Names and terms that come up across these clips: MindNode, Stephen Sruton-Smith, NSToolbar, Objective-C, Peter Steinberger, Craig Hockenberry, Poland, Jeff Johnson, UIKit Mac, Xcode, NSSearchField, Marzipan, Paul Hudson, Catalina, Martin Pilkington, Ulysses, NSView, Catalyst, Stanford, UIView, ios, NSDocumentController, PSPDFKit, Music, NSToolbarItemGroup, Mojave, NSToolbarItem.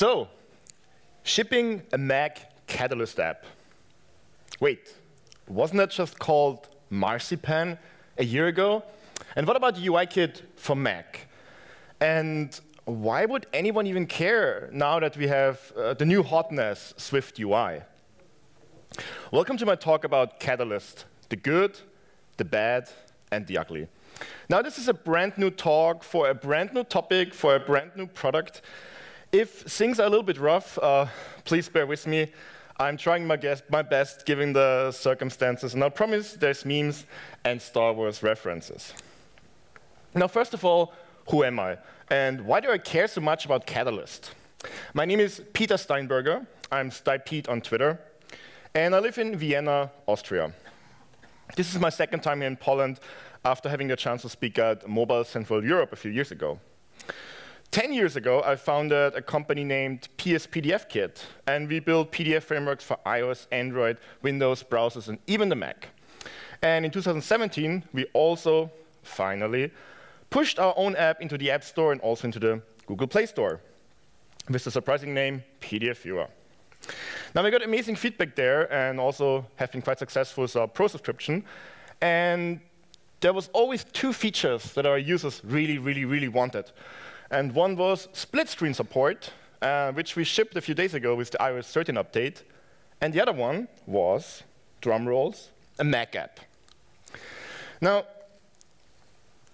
So, shipping a Mac Catalyst app. Wait, wasn't that just called Marzipan a year ago? And what about UIKit for Mac? And why would anyone even care now that we have the new hotness, SwiftUI? Welcome to my talk about Catalyst, the good, the bad, and the ugly. Now, this is a brand new talk for a brand new topic, for a brand new product. If things are a little bit rough, please bear with me. I'm trying my best given the circumstances, and I promise there's memes and Star Wars references. Now, first of all, who am I? And why do I care so much about Catalyst? My name is Peter Steinberger. I'm StyPete on Twitter. And I live in Vienna, Austria. This is my second time here in Poland after having the chance to speak at Mobile Central Europe a few years ago. 10 years ago, I founded a company named PSPDFKit, and we built PDF frameworks for iOS, Android, Windows, browsers, and even the Mac. And in 2017, we also, finally, pushed our own app into the App Store and also into the Google Play Store with the surprising name PDF Viewer. Now, we got amazing feedback there and also have been quite successful with our pro subscription. And there was always two features that our users really, really, really wanted. And one was split-screen support, which we shipped a few days ago with the iOS 13 update. And the other one was, drum rolls, a Mac app. Now,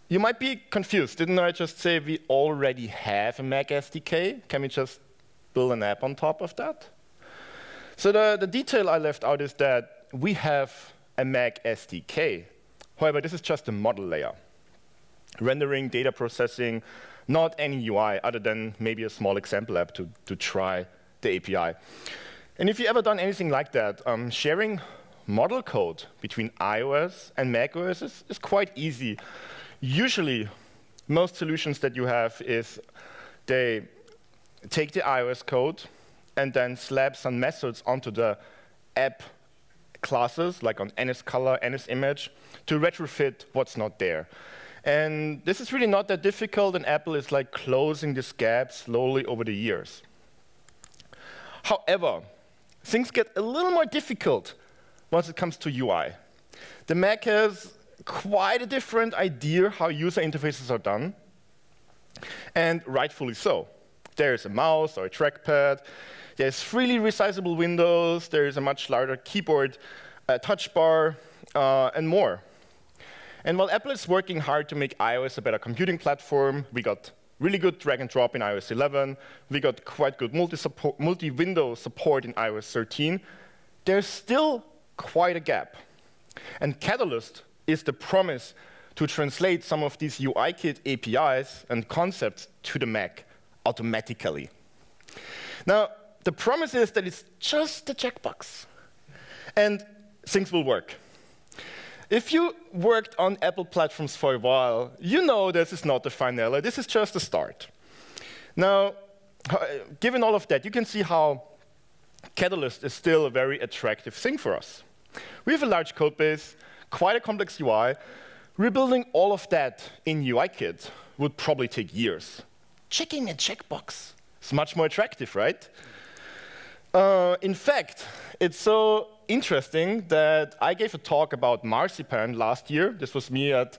you might be confused. Didn't I just say we already have a Mac SDK? Can we just build an app on top of that? So the detail I left out is that we have a Mac SDK. However, this is just a model layer. Rendering, data processing, not any UI other than maybe a small example app to try the API. And if you've ever done anything like that, sharing model code between iOS and macOS is quite easy. Usually, most solutions that you have is they take the iOS code and then slap some methods onto the app classes, like on NSColor, NSImage, to retrofit what's not there. And this is really not that difficult, and Apple is like closing this gap slowly over the years. However, things get a little more difficult once it comes to UI. The Mac has quite a different idea how user interfaces are done, and rightfully so. There is a mouse or a trackpad. There's freely resizable windows. There is a much larger keyboard, a touch bar, and more. And while Apple is working hard to make iOS a better computing platform, we got really good drag and drop in iOS 11. We got quite good multi-window support in iOS 13. There's still quite a gap. And Catalyst is the promise to translate some of these UIKit APIs and concepts to the Mac automatically. Now, the promise is that it's just a checkbox, and things will work. If you worked on Apple platforms for a while, you know this is not the finale. This is just a start. Now, given all of that, you can see how Catalyst is still a very attractive thing for us. We have a large code base, quite a complex UI. Rebuilding all of that in UIKit would probably take years. Checking a checkbox is much more attractive, right? In fact, it's so interesting that I gave a talk about Marzipan last year. This was me at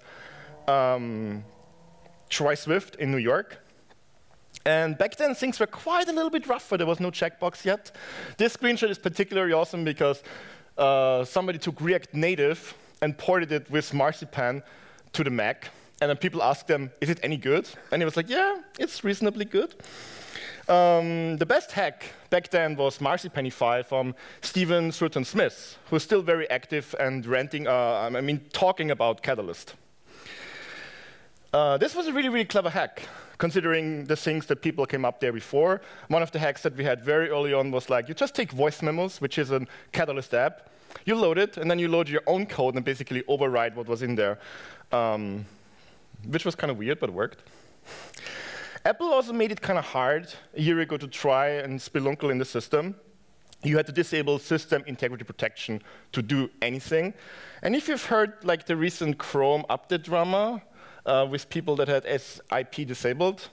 Tri-Swift in New York. And back then, things were quite a little bit rougher. There was no checkbox yet. This screenshot is particularly awesome because somebody took React Native and ported it with Marzipan to the Mac. And then people asked them, is it any good? And he was like, yeah, it's reasonably good. The best hack back then was Marzipanify from Stephen Sruton-Smith, who's still very active and talking about Catalyst. This was a really, really clever hack, considering the things that people came up there before. One of the hacks that we had very early on was like, you just take voice memos, which is a Catalyst app, you load it, and then you load your own code and basically override what was in there. Which was kind of weird, but worked. Apple also made it kind of hard a year ago to try and spelunkel in the system. You had to disable system integrity protection to do anything. And if you've heard like the recent Chrome update drama with people that had SIP disabled,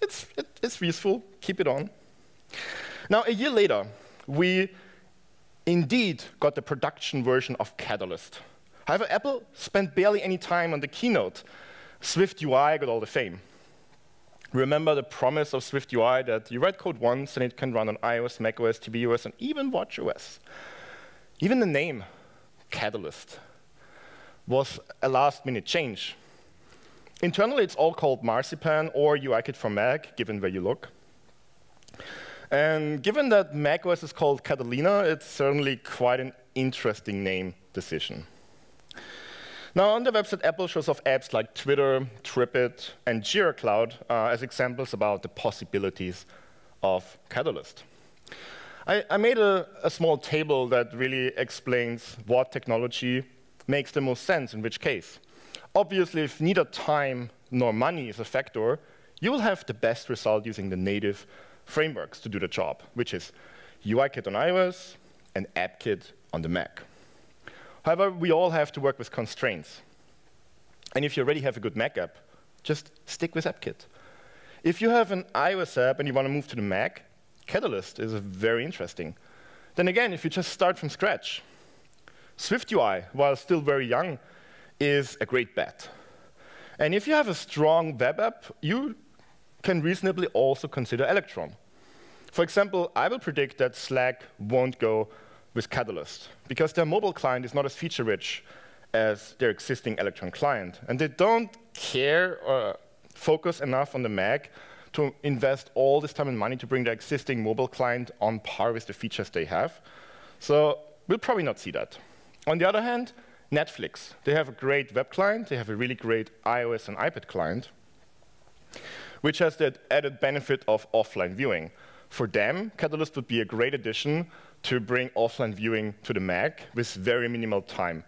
it's useful. Keep it on. Now, a year later, we indeed got the production version of Catalyst. However, Apple spent barely any time on the keynote. SwiftUI got all the fame. Remember the promise of SwiftUI that you write code once and it can run on iOS, macOS, tvOS, and even watchOS. Even the name, Catalyst, was a last-minute change. Internally, it's all called Marzipan or UIKit for Mac, given where you look. And given that macOS is called Catalina, it's certainly quite an interesting name decision. Now, on the website, Apple shows off apps like Twitter, TripIt, and Jira Cloud as examples about the possibilities of Catalyst. I made a small table that really explains what technology makes the most sense in which case. Obviously, if neither time nor money is a factor, you will have the best result using the native frameworks to do the job, which is UIKit on iOS and AppKit on the Mac. However, we all have to work with constraints. And if you already have a good Mac app, just stick with AppKit. If you have an iOS app and you want to move to the Mac, Catalyst is very interesting. Then again, if you just start from scratch, SwiftUI, while still very young, is a great bet. And if you have a strong web app, you can reasonably also consider Electron. For example, I will predict that Slack won't go with Catalyst, because their mobile client is not as feature-rich as their existing Electron client. And they don't care or focus enough on the Mac to invest all this time and money to bring their existing mobile client on par with the features they have. So we'll probably not see that. On the other hand, Netflix. They have a great web client. They have a really great iOS and iPad client, which has the added benefit of offline viewing. For them, Catalyst would be a great addition to bring offline viewing to the Mac with very minimal time.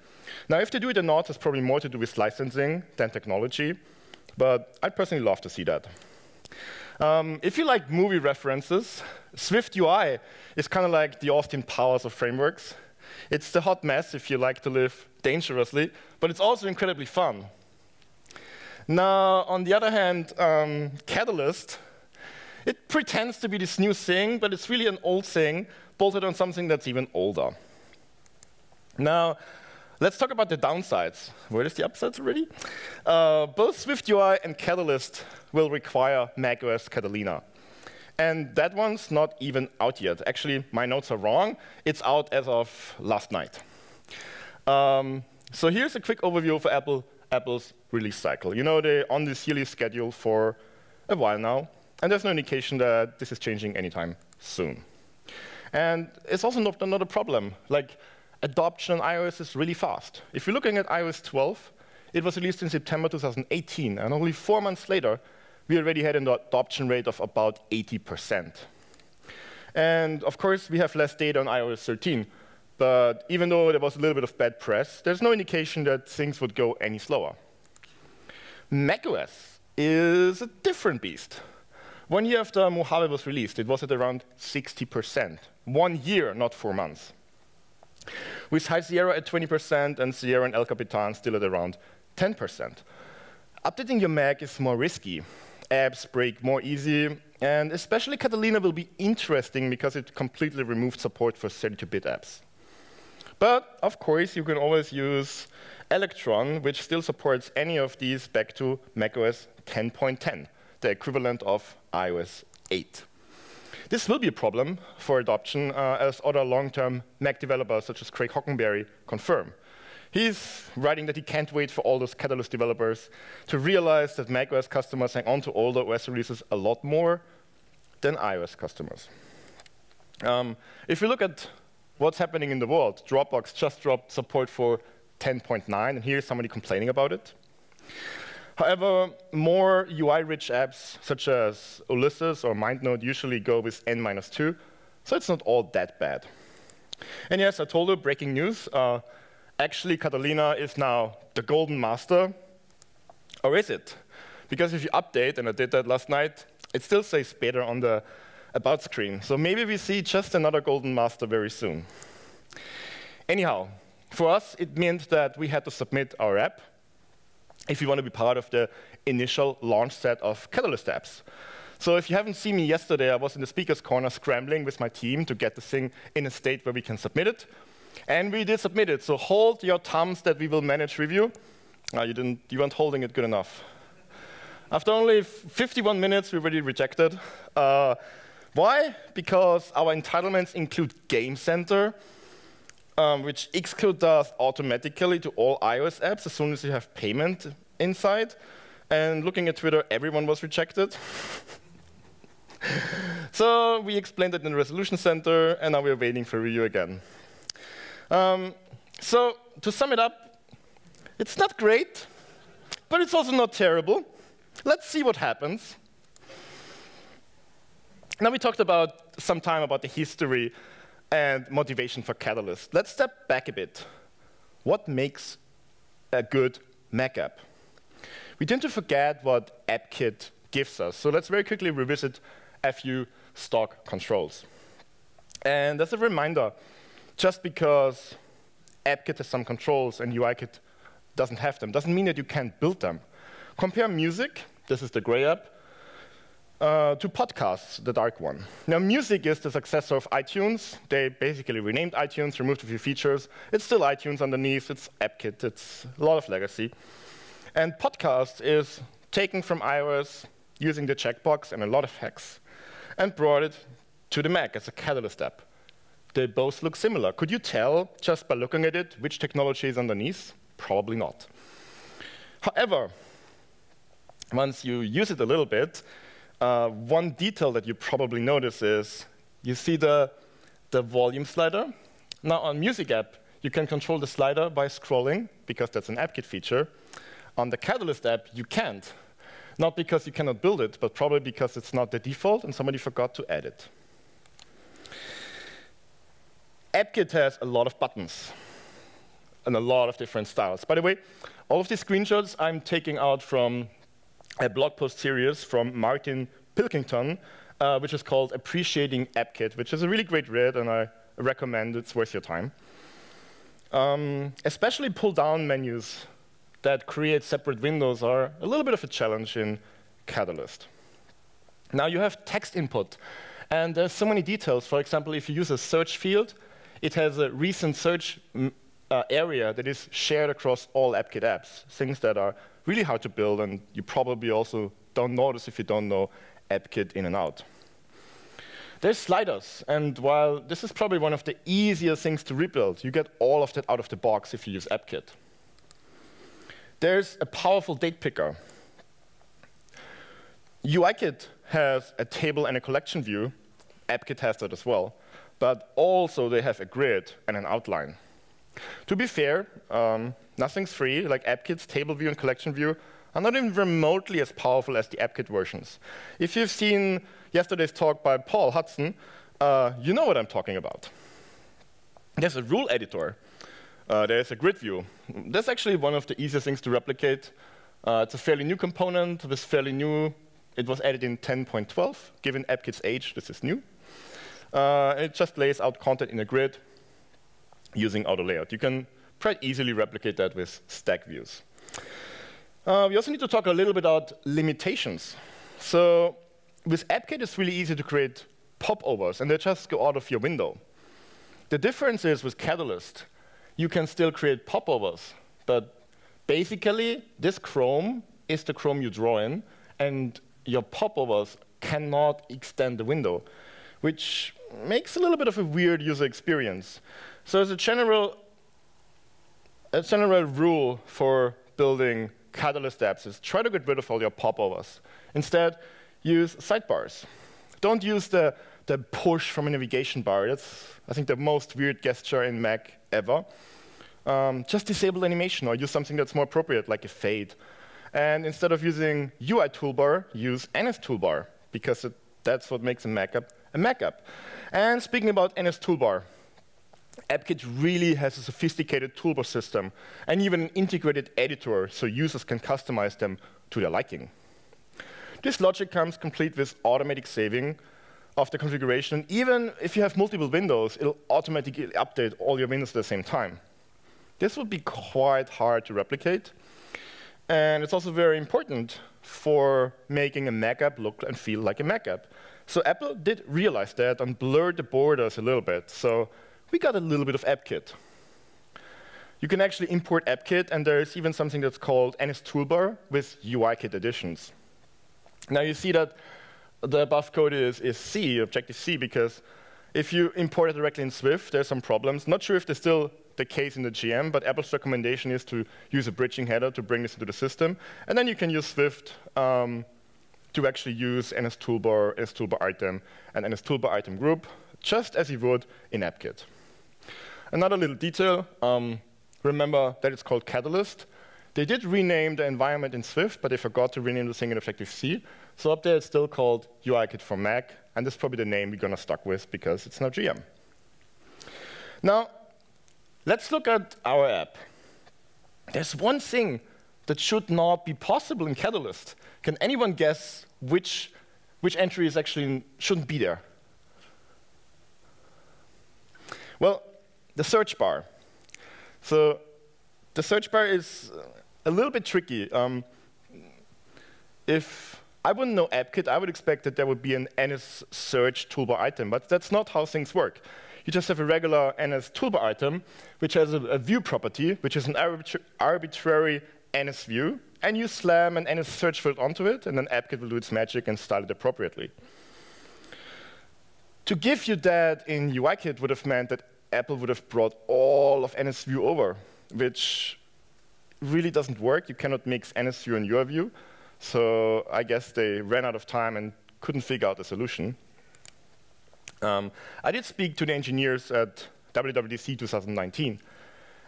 Now, if they do it or not, has probably more to do with licensing than technology, but I'd personally love to see that. If you like movie references, SwiftUI is kind of like the Austin Powers of frameworks. It's the hot mess if you like to live dangerously, but it's also incredibly fun. Now, on the other hand, Catalyst, it pretends to be this new thing, but it's really an old thing bolted on something that's even older. Now, let's talk about the downsides. Where is the upsides already? Both SwiftUI and Catalyst will require macOS Catalina. And that one's not even out yet. Actually, my notes are wrong. It's out as of last night. So here's a quick overview for Apple's release cycle. You know, they're on this yearly schedule for a while now, and there's no indication that this is changing anytime soon. And it's also not a problem. Like, adoption on iOS is really fast. If you're looking at iOS 12, it was released in September 2018, and only 4 months later, we already had an adoption rate of about 80%. And of course, we have less data on iOS 13, but even though there was a little bit of bad press, there's no indication that things would go any slower. macOS is a different beast. 1 year after Mojave was released, it was at around 60%. 1 year, not 4 months. With High Sierra at 20% and Sierra and El Capitan still at around 10%. Updating your Mac is more risky. Apps break more easy, and especially Catalina will be interesting because it completely removed support for 32-bit apps. But of course, you can always use Electron, which still supports any of these back to macOS 10.10, the equivalent of iOS 8. This will be a problem for adoption, as other long-term Mac developers such as Craig Hockenberry confirm. He's writing that he can't wait for all those Catalyst developers to realize that macOS customers hang on to older OS releases a lot more than iOS customers. If you look at what's happening in the world, Dropbox just dropped support for 10.9, and here's somebody complaining about it. However, more UI-rich apps, such as Ulysses or MindNode, usually go with N-2, so it's not all that bad. And yes, I told you, breaking news. Actually, Catalina is now the golden master, or is it? Because if you update, and I did that last night, it still says beta on the about screen. So maybe we see just another golden master very soon. Anyhow, for us, it meant that we had to submit our app if we want to be part of the initial launch set of Catalyst apps. So if you haven't seen me yesterday, I was in the speaker's corner scrambling with my team to get the thing in a state where we can submit it. And we did submit it. So hold your thumbs that we will manage review. You weren't holding it good enough. After only 51 minutes, we already rejected. Why? Because our entitlements include Game Center, which Xcode does automatically to all iOS apps as soon as you have payment inside. And looking at Twitter, everyone was rejected. So we explained it in the Resolution Center, and now we're waiting for review again. So to sum it up, it's not great, but it's also not terrible. Let's see what happens. Now we talked about some time about the history and motivation for Catalyst. Let's step back a bit. What makes a good Mac app? We tend to forget what AppKit gives us. So let's very quickly revisit a few stock controls. And as a reminder, just because AppKit has some controls and UIKit doesn't have them, doesn't mean that you can't build them. Compare Music, this is the gray app, to podcasts, the dark one. Now, Music is the successor of iTunes. They basically renamed iTunes, removed a few features. It's still iTunes underneath. It's AppKit. It's a lot of legacy. And podcasts is taken from iOS using the checkbox and a lot of hacks and brought it to the Mac as a Catalyst app. They both look similar. Could you tell just by looking at it which technology is underneath? Probably not. However, once you use it a little bit, one detail that you probably notice is you see the volume slider. Now, on Music app, you can control the slider by scrolling, because that's an AppKit feature. On the Catalyst app, you can't. Not because you cannot build it, but probably because it's not the default and somebody forgot to add it. AppKit has a lot of buttons and a lot of different styles. By the way, all of these screenshots I'm taking out from a blog post series from Martin Pilkington, which is called Appreciating AppKit, which is a really great read, and I recommend it's worth your time. Especially pull-down menus that create separate windows are a little bit of a challenge in Catalyst. Now you have text input, and there's so many details. For example, if you use a search field, it has a recent search area that is shared across all AppKit apps, things that are really hard to build, and you probably also don't notice if you don't know AppKit in and out. There's sliders, and while this is probably one of the easier things to rebuild, you get all of that out of the box if you use AppKit. There's a powerful date picker. UIKit has a table and a collection view. AppKit has that as well. But also, they have a grid and an outline. To be fair, nothing's free. Like AppKit's table view and collection view are not even remotely as powerful as the AppKit versions. If you've seen yesterday's talk by Paul Hudson, you know what I'm talking about. There's a rule editor. There's a grid view. That's actually one of the easiest things to replicate. It's a fairly new component. It was fairly new. It was added in 10.12. Given AppKit's age, this is new. And it just lays out content in a grid using auto layout. You can quite easily replicate that with stack views. We also need to talk a little bit about limitations. So with AppKit, it's really easy to create popovers, and they just go out of your window. The difference is with Catalyst, you can still create popovers, but basically, this Chrome is the Chrome you draw in, and your popovers cannot extend the window, which makes a little bit of a weird user experience. So as a general rule for building Catalyst apps is try to get rid of all your popovers. Instead, use sidebars. Don't use the push from a navigation bar. That's, I think, the most weird gesture in Mac ever. Just disable animation or use something that's more appropriate, like a fade. And instead of using UI toolbar, use NSToolbar, because that's what makes a Mac app a Mac app. And speaking about NSToolbar, AppKit really has a sophisticated toolbar system and even an integrated editor so users can customize them to their liking. This logic comes complete with automatic saving of the configuration. Even if you have multiple windows, it'll automatically update all your windows at the same time. This would be quite hard to replicate. And it's also very important for making a Mac app look and feel like a Mac app. So Apple did realize that and blurred the borders a little bit. So we got a little bit of AppKit. You can actually import AppKit, and there's even something that's called NSToolbar with UIKit additions. Now you see that the above code is C, Objective-C, because if you import it directly in Swift, there's some problems. Not sure if there's still the case in the GM, but Apple's recommendation is to use a bridging header to bring this into the system. And then you can use Swift to actually use NSToolbar, NSToolbarItem, and NSToolbarItemGroup, just as you would in AppKit. Another little detail, remember that it's called Catalyst. They did rename the environment in Swift, but they forgot to rename the thing in Objective-C. So up there, it's still called UIKit for Mac, and that's probably the name we're going to stuck with because it's now GM. Now, let's look at our app. There's one thing that should not be possible in Catalyst. Can anyone guess which entry is actually shouldn't be there? Well, the search bar. So the search bar is a little bit tricky. If I wouldn't know AppKit, I would expect that there would be an NSSearchField, but that's not how things work. You just have a regular NSToolbarItem, which has a view property, which is an arbitrary NSView, and you slam an NSSearchField onto it, and then AppKit will do its magic and style it appropriately. To give you that in UIKit would have meant that Apple would have brought all of NSView over, which really doesn't work. You cannot mix NSView and UIView. So I guess they ran out of time and couldn't figure out a solution. I did speak to the engineers at WWDC 2019,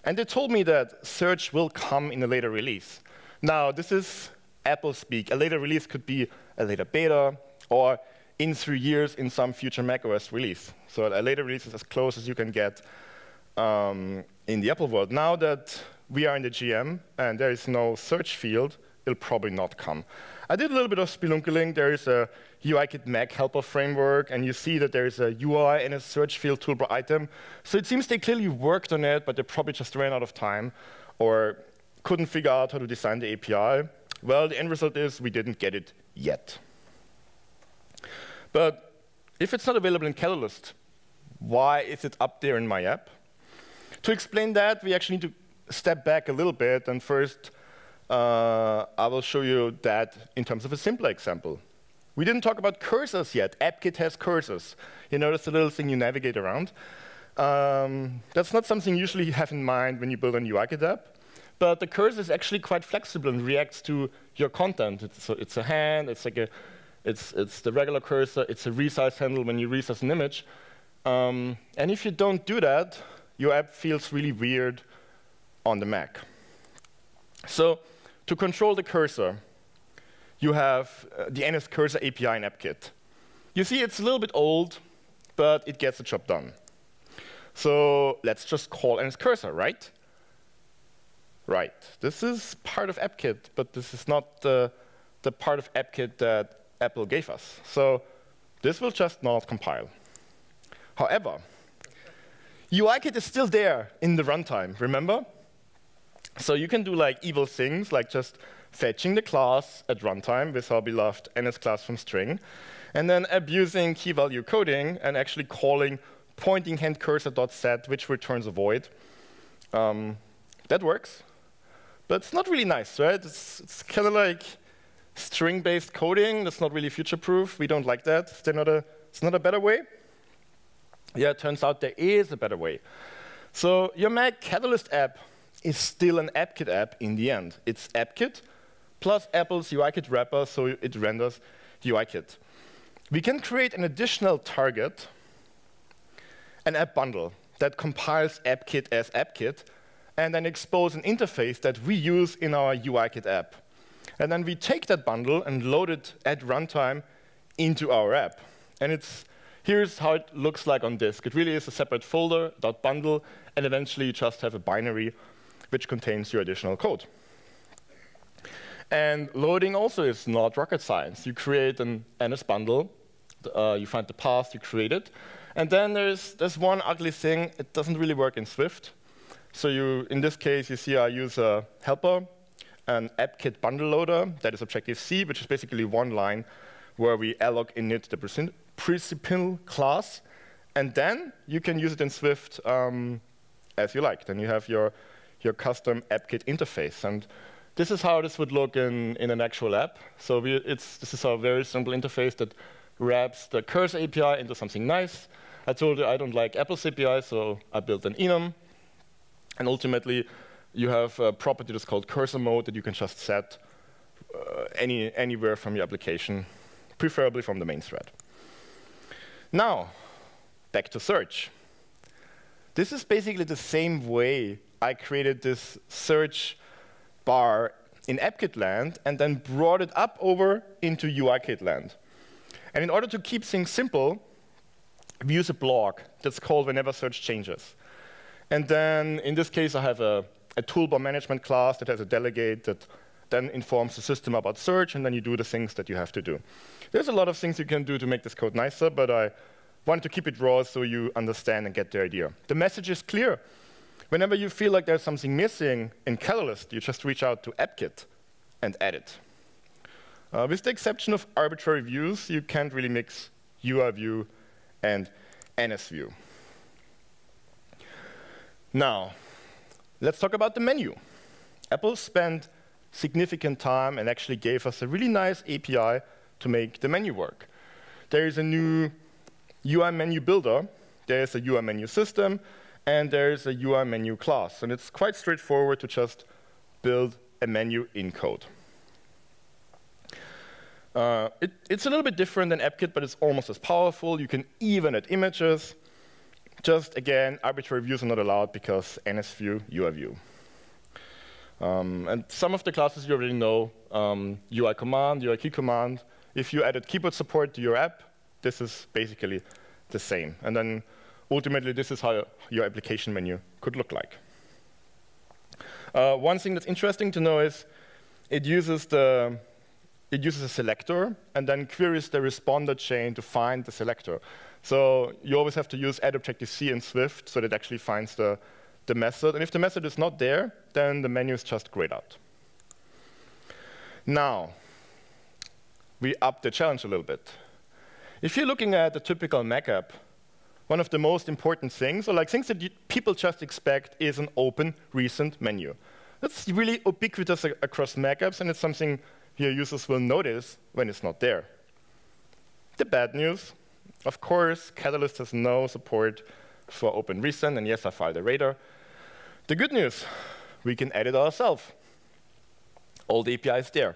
and they told me that search will come in a later release. Now, this is Apple speak. A later release could be a later beta, or in 3 years in some future macOS release. So a later release is as close as you can get in the Apple world. Now that we are in the GM and there is no search field, it'll probably not come. I did a little bit of spelunkeling. There is a UIKit Mac helper framework, and you see that there is a UI and a search field toolbar item. So it seems they clearly worked on it, but they probably just ran out of time or couldn't figure out how to design the API. Well, the end result is we didn't get it yet. But if it's not available in Catalyst, why is it up there in my app? To explain that, we actually need to step back a little bit, and first, I will show you that in terms of a simpler example. We didn't talk about cursors yet. AppKit has cursors. You notice the little thing you navigate around. That's not something you usually have in mind when you build a UIKit app. But the cursor is actually quite flexible and reacts to your content. It's a hand, it's the regular cursor, it's a resize handle when you resize an image. And if you don't do that, your app feels really weird on the Mac. So to control the cursor, you have the NSCursor API in AppKit. You see, it's a little bit old, but it gets the job done. So let's just call NSCursor, right? Right. This is part of AppKit, but this is not the part of AppKit that Apple gave us. So this will just not compile. However, UIKit is still there in the runtime, remember? So you can do like evil things, like just fetching the class at runtime with our beloved NSClass from string, and then abusing key-value coding and actually calling pointing hand cursor.set, which returns a void. That works, but it's not really nice, right? It's kind of like string-based coding. That's not really future-proof. We don't like that. It's not a better way. Yeah, it turns out there is a better way. So your Mac Catalyst app is still an AppKit app in the end. It's AppKit plus Apple's UIKit wrapper, so it renders UIKit. We can create an additional target, an app bundle that compiles AppKit as AppKit, and then expose an interface that we use in our UIKit app. And then we take that bundle and load it at runtime into our app. And here's how it looks like on disk. It really is a separate folder, .bundle, and eventually you just have a binary which contains your additional code. And loading also is not rocket science. You create an NS bundle, you find the path, you create it, and then there's one ugly thing. It doesn't really work in Swift. So in this case, you see I use a helper, an AppKit bundle loader that is Objective-C, which is basically one line where we alloc init the principal class. And then you can use it in Swift as you like. Then you have your custom AppKit interface. And this is how this would look in an actual app. So this is a very simple interface that wraps the Curse API into something nice. I told you I don't like Apple's API, so I built an enum. And ultimately, you have a property that's called cursor mode that you can just set anywhere from your application, preferably from the main thread. Now, back to search. This is basically the same way I created this search bar in AppKit land and then brought it up over into UIKit land. And in order to keep things simple, we use a blog that's called whenever search changes. And then, in this case, I have a toolbar management class that has a delegate that then informs the system about search, and then you do the things that you have to do. There's a lot of things you can do to make this code nicer, but I wanted to keep it raw so you understand and get the idea. The message is clear. Whenever you feel like there's something missing in Catalyst, you just reach out to AppKit and add it. With the exception of arbitrary views, you can't really mix UIView and NSView. Now, let's talk about the menu. Apple spent significant time and actually gave us a really nice API to make the menu work. There is a new UI menu builder, there is a UI menu system, and there is a UI menu class. And it's quite straightforward to just build a menu in code. It's a little bit different than AppKit, but it's almost as powerful. You can even add images. Just, again, arbitrary views are not allowed because NSView, UIView. And some of the classes you already know, UI command, UIKit command. If you added keyboard support to your app, this is basically the same. And then, ultimately, this is how your application menu could look like. One thing that's interesting to know is it uses a selector and then queries the responder chain to find the selector. So you always have to use add Objective-C in Swift so that it actually finds the method. And if the method is not there, then the menu is just grayed out. Now, we up the challenge a little bit. If you're looking at a typical Mac app, one of the most important things, or like things that people just expect, is an open recent menu. That's really ubiquitous across Mac apps, and it's something your users will notice when it's not there. The bad news, of course, Catalyst has no support for Open Recent, and yes, I filed a radar. The good news, we can edit ourselves. All the API is there.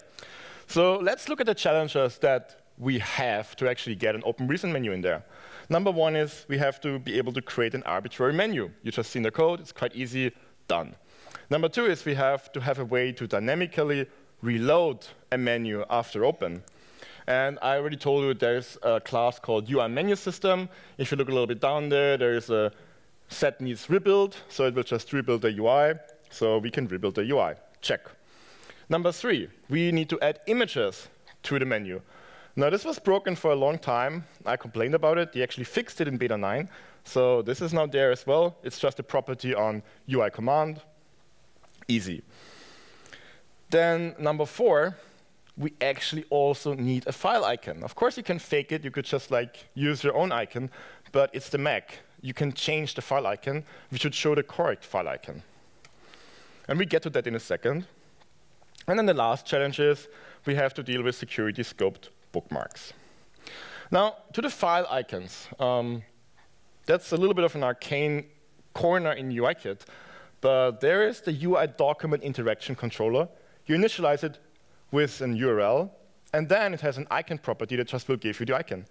So let's look at the challenges that we have to actually get an Open Recent menu in there. Number one is we have to be able to create an arbitrary menu. You just seen the code, it's quite easy, done. Number two is we have to have a way to dynamically reload a menu after open. And I already told you there's a class called UI menu system. If you look a little bit down there, there is a set needs rebuild, so it will just rebuild the UI. So we can rebuild the UI. Check. Number three, we need to add images to the menu. Now this was broken for a long time. I complained about it. They actually fixed it in beta 9. So this is now there as well. It's just a property on UI command. Easy. Then number four, we actually also need a file icon. Of course, you can fake it. You could just like use your own icon, but it's the Mac. You can change the file icon. We should show the correct file icon. And we get to that in a second. And then the last challenge is we have to deal with security scoped bookmarks. Now, to the file icons. That's a little bit of an arcane corner in UIKit, but there is the UI document interaction controller. You initialize it with an URL, and then it has an icon property that just will give you the icon.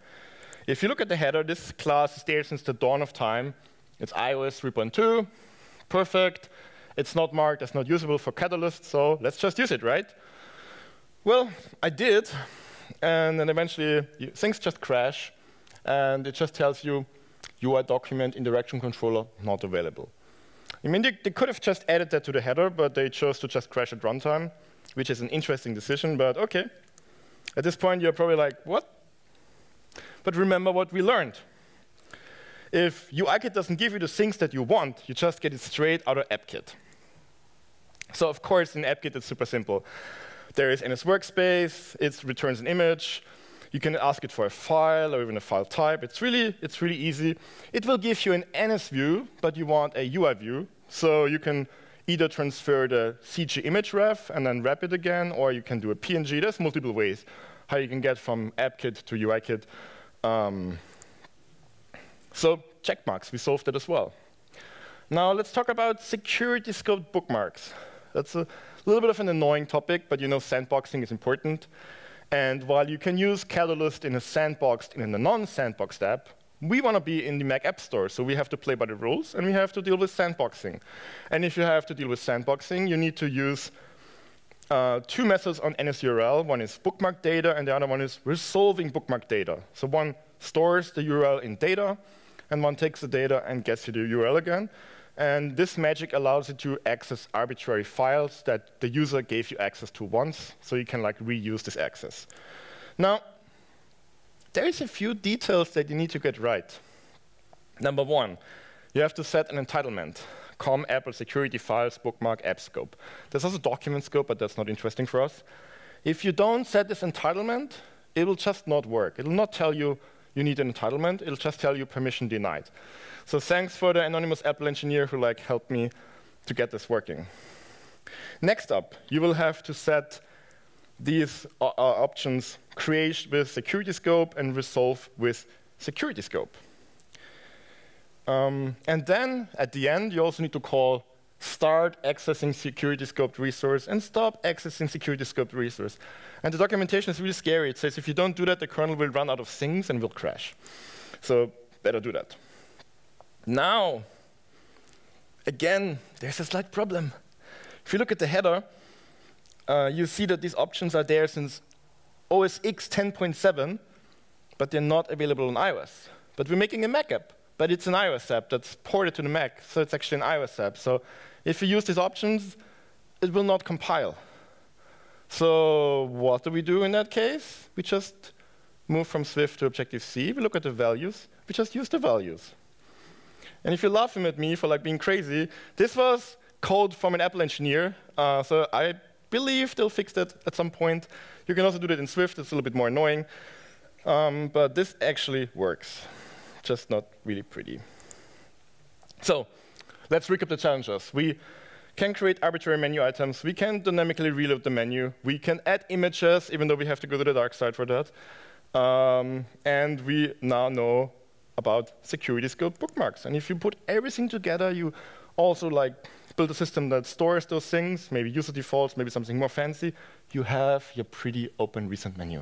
If you look at the header, this class is there since the dawn of time. It's iOS 3.2, perfect. It's not marked as not usable for Catalyst, so let's just use it, right? Well, I did, and then eventually things just crash, and it just tells you UI document interaction controller not available. I mean, they could have just added that to the header, but they chose to just crash at runtime, which is an interesting decision, but OK. At this point, you're probably like, what? But remember what we learned. If UIKit doesn't give you the things that you want, you just get it straight out of AppKit. So of course, in AppKit, it's super simple. There is NS workspace. It returns an image. You can ask it for a file or even a file type. It's really easy. It will give you an NS view, but you want a UI view. So you can either transfer the CG image ref and then wrap it again, or you can do a PNG. There's multiple ways how you can get from AppKit to UIKit. So check marks, we solved that as well. Now let's talk about security scoped bookmarks. That's a little bit of an annoying topic, but you know sandboxing is important. And while you can use Catalyst in a sandboxed and in a non-sandboxed app, we want to be in the Mac App Store, so we have to play by the rules, and we have to deal with sandboxing. And if you have to deal with sandboxing, you need to use two methods on NSURL. One is bookmark data, and the other one is resolving bookmark data. So one stores the URL in data, and one takes the data and gets you the URL again. And this magic allows you to access arbitrary files that the user gave you access to once, so you can like reuse this access. Now, there is a few details that you need to get right. Number one, you have to set an entitlement. Com Apple security files bookmark app scope. There's also document scope, but that's not interesting for us. If you don't set this entitlement, it will just not work. It will not tell you you need an entitlement. It'll just tell you permission denied. So thanks for the anonymous Apple engineer who like helped me to get this working. Next up, you will have to set these options create with security scope and resolve with security scope. And then at the end, you also need to call start accessing security scoped resource and stop accessing security scoped resource. And the documentation is really scary. It says if you don't do that, the kernel will run out of things and will crash. So better do that. Now, again, there's a slight problem. If you look at the header, you see that these options are there since OS X 10.7, but they're not available on iOS. But we're making a Mac app, but it's an iOS app that's ported to the Mac, so it's actually an iOS app. So if you use these options, it will not compile. So what do we do in that case? We just move from Swift to Objective-C. We look at the values. We just use the values. And if you're laughing at me for like being crazy, this was code from an Apple engineer, so I believe they'll fix that at some point. You can also do that in Swift. It's a little bit more annoying. But this actually works, just not really pretty. So let's recap the challenges. We can create arbitrary menu items. We can dynamically reload the menu. We can add images, even though we have to go to the dark side for that. And we now know about security scope bookmarks. And if you put everything together, you also like build a system that stores those things, maybe user defaults, maybe something more fancy, you have your pretty open recent menu.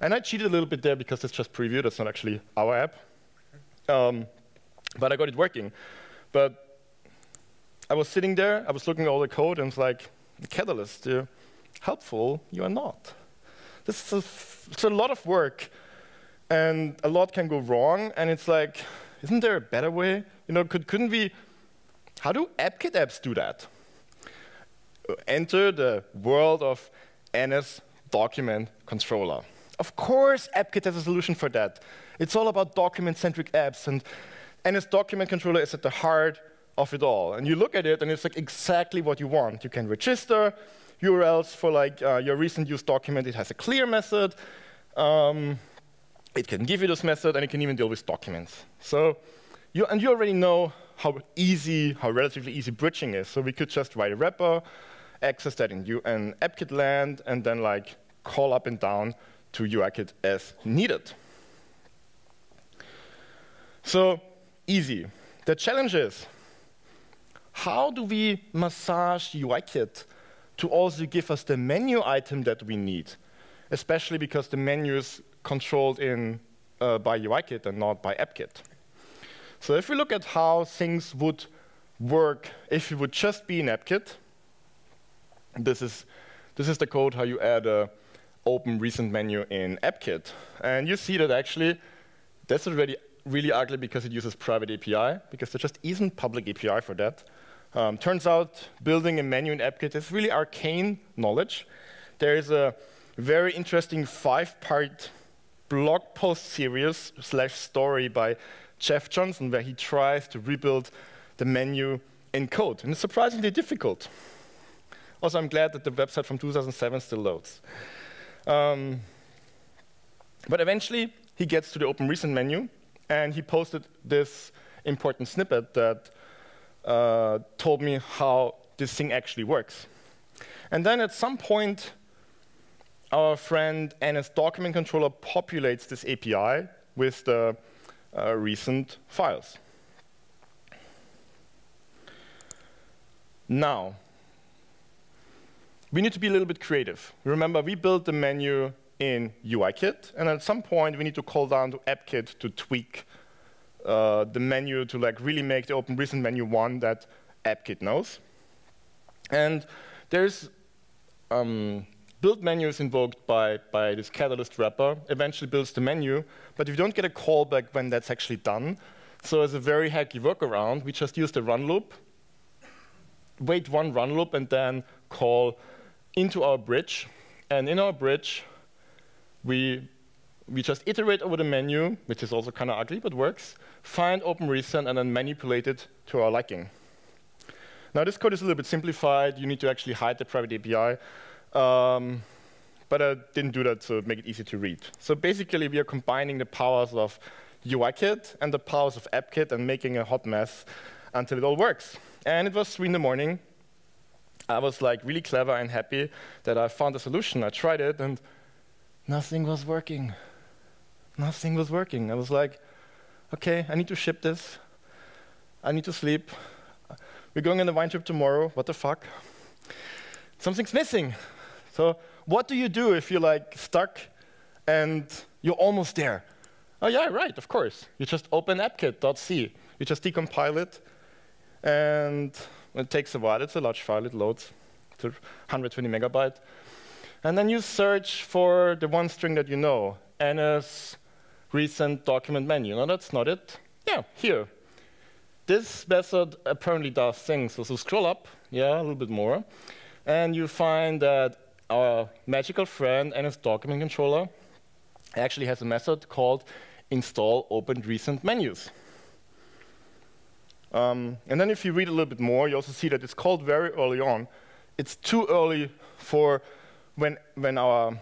And I cheated a little bit there because it's just preview. That's not actually our app. But I got it working. But I was sitting there. I was looking at all the code, and it's like, Catalyst, you're helpful. You are not. This is it's a lot of work. And a lot can go wrong. And it's like, isn't there a better way? You know, couldn't we? How do AppKit apps do that? Enter the world of NSDocumentController. Of course, AppKit has a solution for that. It's all about document-centric apps, and NSDocumentController is at the heart of it all. And you look at it, and it's like exactly what you want. You can register URLs for like your recent used document. It has a clear method. It can give you this method, and it can even deal with documents. So, you already know how relatively easy bridging is. So we could just write a wrapper, access that in an AppKit land, and then like call up and down to UIKit as needed. So easy. The challenge is, how do we massage UIKit to also give us the menu item that we need, especially because the menu is controlled by UIKit and not by AppKit. So if we look at how things would work if it would just be in AppKit, this is the code how you add a open recent menu in AppKit. And you see that actually, that's already really ugly because it uses private API, because there just isn't public API for that. Turns out building a menu in AppKit is really arcane knowledge. There is a very interesting 5-part blog post series / story by Jeff Johnson where he tries to rebuild the menu in code. And it's surprisingly difficult. Also, I'm glad that the website from 2007 still loads. But eventually, he gets to the Open Recent menu, and he posted this important snippet that told me how this thing actually works. And then at some point, our friend NSDocumentController populates this API with the recent files. Now, we need to be a little bit creative. Remember, we built the menu in UIKit, and at some point, we need to call down to AppKit to tweak the menu to like really make the Open Recent menu one that AppKit knows. And there's build menu is invoked by this Catalyst wrapper, eventually builds the menu, but you don't get a callback when that's actually done. So as a very hacky workaround, we just use the run loop, wait one run loop, and then call into our bridge. And in our bridge, we just iterate over the menu, which is also kind of ugly, but works, find Open Recent, and then manipulate it to our liking. Now, this code is a little bit simplified. You need to actually hide the private API. But I didn't do that to make it easy to read. So basically, we are combining the powers of UIKit and the powers of AppKit and making a hot mess until it all works. And it was 3 in the morning. I was like really clever and happy that I found a solution. I tried it, and nothing was working. Nothing was working. I was like, OK, I need to ship this. I need to sleep. We're going on a wine trip tomorrow. What the fuck? Something's missing. So what do you do if you're like stuck and you're almost there? Oh, yeah, right, of course. You just open appkit.c. You just decompile it. And it takes a while. It's a large file. It loads to 120 megabyte. And then you search for the one string that you know, NS recent document menu. No, that's not it. Yeah, here. This method apparently does things. So scroll up, yeah, a little bit more. And you find that our magical friend NSDocumentController actually has a method called install opened recent menus. And then if you read a little bit more, you also see that it's called very early on. It's too early for when our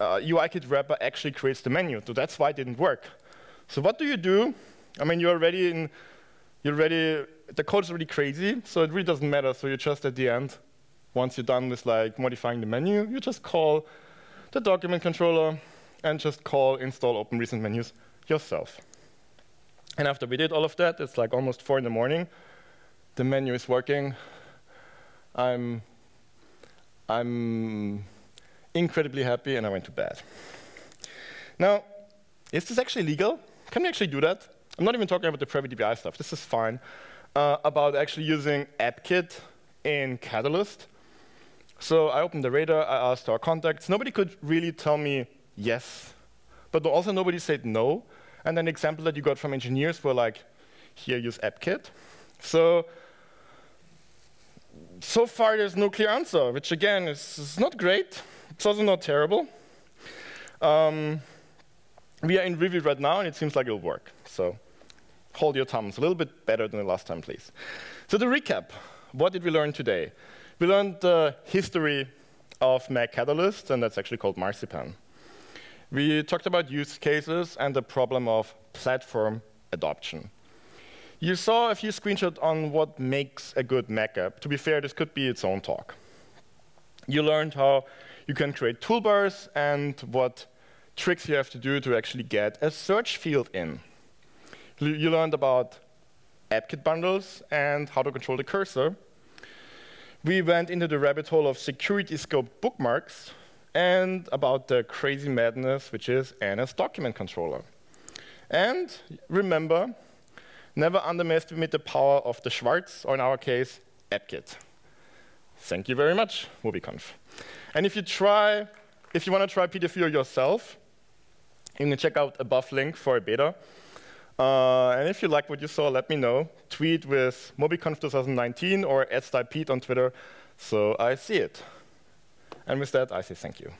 UIKit wrapper actually creates the menu. So that's why it didn't work. So what do you do? I mean, the code is really crazy, so it really doesn't matter. So you just at the end, once you're done with like modifying the menu, you just call the document controller and just call install open recent menus yourself. And after we did all of that, it's like almost 4 in the morning. The menu is working. I'm incredibly happy, and I went to bed. Now, is this actually legal? Can we actually do that? I'm not even talking about the private API stuff. This is fine. About actually using AppKit in Catalyst. So I opened the radar. I asked our contacts. Nobody could really tell me yes, but also nobody said no. And an example that you got from engineers were like, here, use AppKit. So far, there's no clear answer, which, again, is not great. It's also not terrible. We are in review right now, and it seems like it'll work. So hold your thumbs a little bit better than the last time, please. So to recap, what did we learn today? We learned the history of Mac Catalyst, and that's actually called Marzipan. We talked about use cases and the problem of platform adoption. You saw a few screenshots on what makes a good Mac app. To be fair, this could be its own talk. You learned how you can create toolbars and what tricks you have to do to actually get a search field in. You learned about AppKit bundles and how to control the cursor. We went into the rabbit hole of security scope bookmarks, and about the crazy madness, which is NSDocumentController. And remember, never underestimate the power of the Schwarz, or in our case, AppKit. Thank you very much, Mobiconf. And if you want to try PDF Viewer yourself, you can check out above link for a beta. And if you like what you saw, let me know. Tweet with Mobiconf 2019 or @StylePete on Twitter, so I see it. And with that, I say thank you.